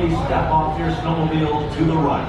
Please step off your snowmobile to the right.